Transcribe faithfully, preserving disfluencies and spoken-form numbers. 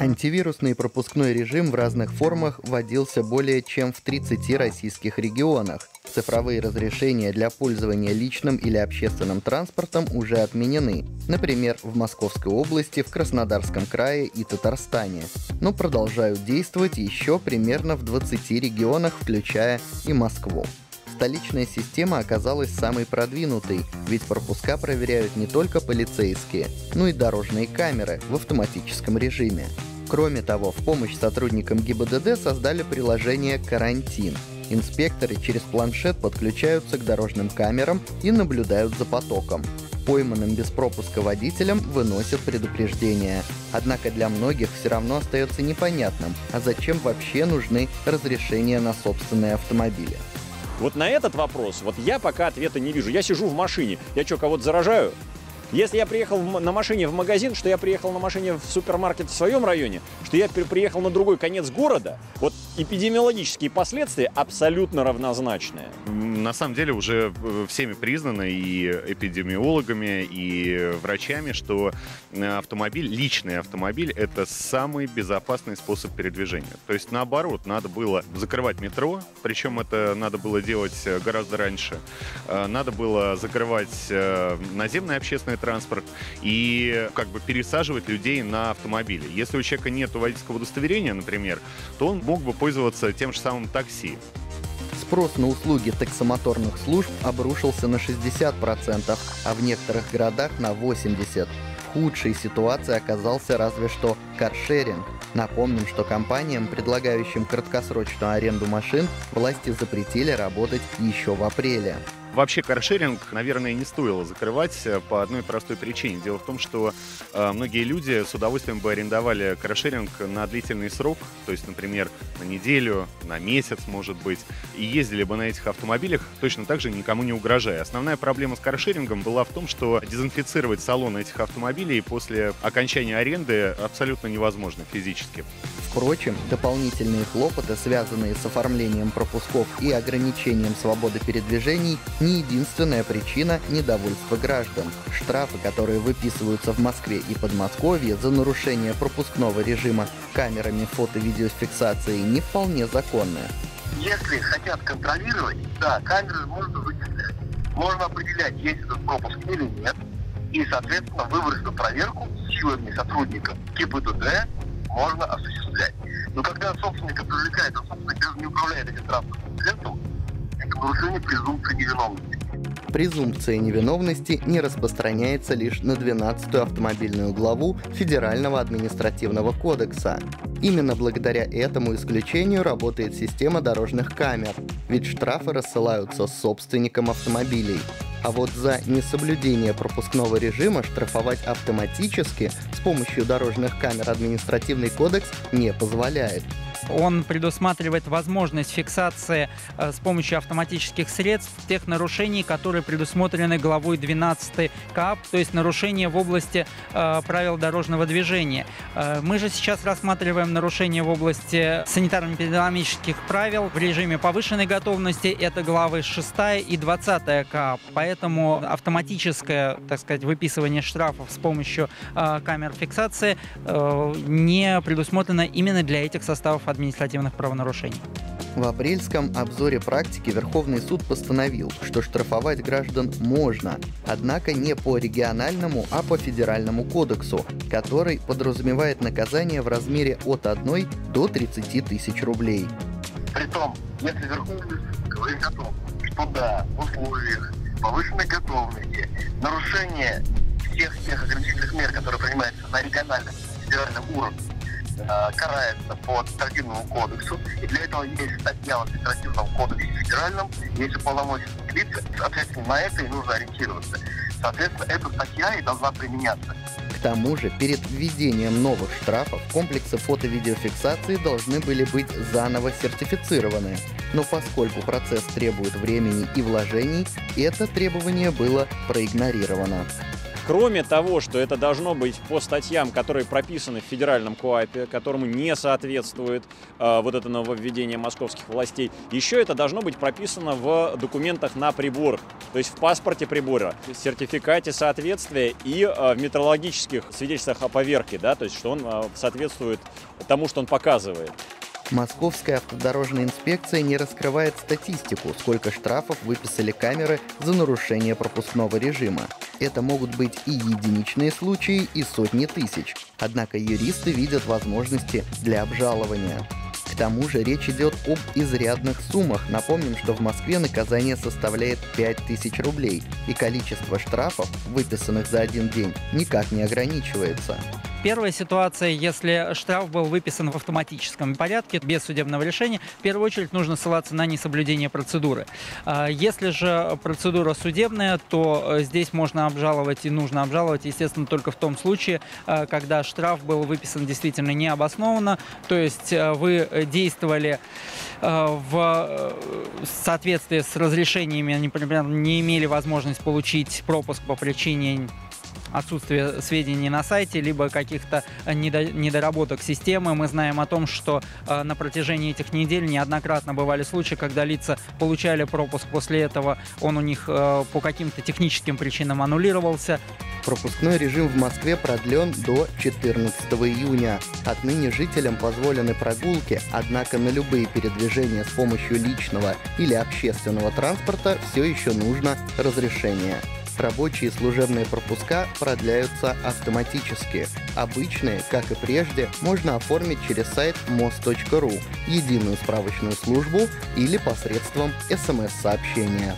Антивирусный пропускной режим в разных формах вводился более чем в тридцати российских регионах. Цифровые разрешения для пользования личным или общественным транспортом уже отменены, например, в Московской области, в Краснодарском крае и Татарстане, но продолжают действовать еще примерно в двадцати регионах, включая и Москву. Столичная система оказалась самой продвинутой, ведь пропуска проверяют не только полицейские, но и дорожные камеры в автоматическом режиме. Кроме того, в помощь сотрудникам ГИБДД создали приложение «Карантин». Инспекторы через планшет подключаются к дорожным камерам и наблюдают за потоком. Пойманным без пропуска водителям выносят предупреждение. Однако для многих все равно остается непонятным, а зачем вообще нужны разрешения на собственные автомобили. Вот на этот вопрос вот я пока ответа не вижу. Я сижу в машине. Я что, кого-то заражаю? Если я приехал на машине в магазин, что я приехал на машине в супермаркет в своем районе, что я приехал на другой конец города, вот эпидемиологические последствия абсолютно равнозначные. На самом деле уже всеми признано и эпидемиологами, и врачами, что автомобиль, личный автомобиль, это самый безопасный способ передвижения. То есть наоборот, надо было закрывать метро, причем это надо было делать гораздо раньше. Надо было закрывать наземный общественный транспорт и как бы пересаживать людей на автомобили. Если у человека нет водительского удостоверения, например, то он мог бы пользоваться тем же самым такси. Спрос на услуги таксомоторных служб обрушился на шестьдесят процентов, а в некоторых городах на восемьдесят процентов. В худшей ситуации оказался разве что каршеринг. Напомним, что компаниям, предлагающим краткосрочную аренду машин, власти запретили работать еще в апреле. Вообще каршеринг, наверное, не стоило закрывать по одной простой причине. Дело в том, что э, многие люди с удовольствием бы арендовали каршеринг на длительный срок, то есть, например, на неделю, на месяц, может быть, и ездили бы на этих автомобилях точно так же, никому не угрожая. Основная проблема с каршерингом была в том, что дезинфицировать салон этих автомобилей после окончания аренды абсолютно невозможно физически. Впрочем, дополнительные хлопоты, связанные с оформлением пропусков и ограничением свободы передвижений, не единственная причина недовольства граждан. Штрафы, которые выписываются в Москве и Подмосковье за нарушение пропускного режима камерами фото-видеофиксации, не вполне законны. Если хотят контролировать, да, камеры можно вычислять. Можно определять, есть этот пропуск или нет. И, соответственно, выборочную проверку силами сотрудников ГИБДД можно осуществлять. Но когда собственника привлекает, а собственник не управляет этим транспортным средством, презумпция невиновности не распространяется лишь на двенадцатую автомобильную главу Федерального административного кодекса. Именно благодаря этому исключению работает система дорожных камер, ведь штрафы рассылаются собственникам автомобилей. А вот за несоблюдение пропускного режима штрафовать автоматически с помощью дорожных камер административный кодекс не позволяет. Он предусматривает возможность фиксации с помощью автоматических средств тех нарушений, которые предусмотрены главой двенадцатой КАП, то есть нарушения в области правил дорожного движения. Мы же сейчас рассматриваем нарушения в области санитарно-эпидемиологических правил в режиме повышенной готовности. Это главы шестая и двадцатая КАП. Поэтому автоматическое, так сказать, выписывание штрафов с помощью камер фиксации не предусмотрено именно для этих составов административных правонарушений. В апрельском обзоре практики Верховный суд постановил, что штрафовать граждан можно, однако не по региональному, а по федеральному кодексу, который подразумевает наказание в размере от одной до тридцати тысяч рублей. Притом, если Верховный суд говорит о том, что да, в условиях повышенной готовности нарушение всех тех ограничительных мер, которые принимаются на региональном и федеральном уровне, карается по административному кодексу, и для этого есть статья в административном кодексе федеральном, есть уполномоченные лица, соответственно, на это и нужно ориентироваться. Соответственно, эта статья и должна применяться. К тому же, перед введением новых штрафов комплексы фото-видеофиксации должны были быть заново сертифицированы. Но поскольку процесс требует времени и вложений, это требование было проигнорировано. Кроме того, что это должно быть по статьям, которые прописаны в федеральном КоАПе, которому не соответствует э, вот это нововведение московских властей, еще это должно быть прописано в документах на прибор, то есть в паспорте прибора, в сертификате соответствия и э, в метрологических свидетельствах о поверке, да, то есть что он э, соответствует тому, что он показывает. Московская автодорожная инспекция не раскрывает статистику, сколько штрафов выписали камеры за нарушение пропускного режима. Это могут быть и единичные случаи, и сотни тысяч. Однако юристы видят возможности для обжалования. К тому же речь идет об изрядных суммах. Напомним, что в Москве наказание составляет пять тысяч рублей, и количество штрафов, выписанных за один день, никак не ограничивается. Первая ситуация, если штраф был выписан в автоматическом порядке, без судебного решения, в первую очередь нужно ссылаться на несоблюдение процедуры. Если же процедура судебная, то здесь можно обжаловать и нужно обжаловать, естественно, только в том случае, когда штраф был выписан действительно необоснованно, то есть вы действовали в соответствии с разрешениями, например, не имели возможность получить пропуск по причине отсутствие сведений на сайте, либо каких-то недоработок системы. Мы знаем о том, что на протяжении этих недель неоднократно бывали случаи, когда лица получали пропуск, после этого он у них по каким-то техническим причинам аннулировался. Пропускной режим в Москве продлен до четырнадцатого июня. Отныне жителям позволены прогулки, однако на любые передвижения с помощью личного или общественного транспорта все еще нужно разрешение. Рабочие и служебные пропуска продляются автоматически. Обычные, как и прежде, можно оформить через сайт мос точка ру, единую справочную службу или посредством эс эм эс сообщения.